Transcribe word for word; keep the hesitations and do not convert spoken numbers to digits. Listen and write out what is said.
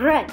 Red.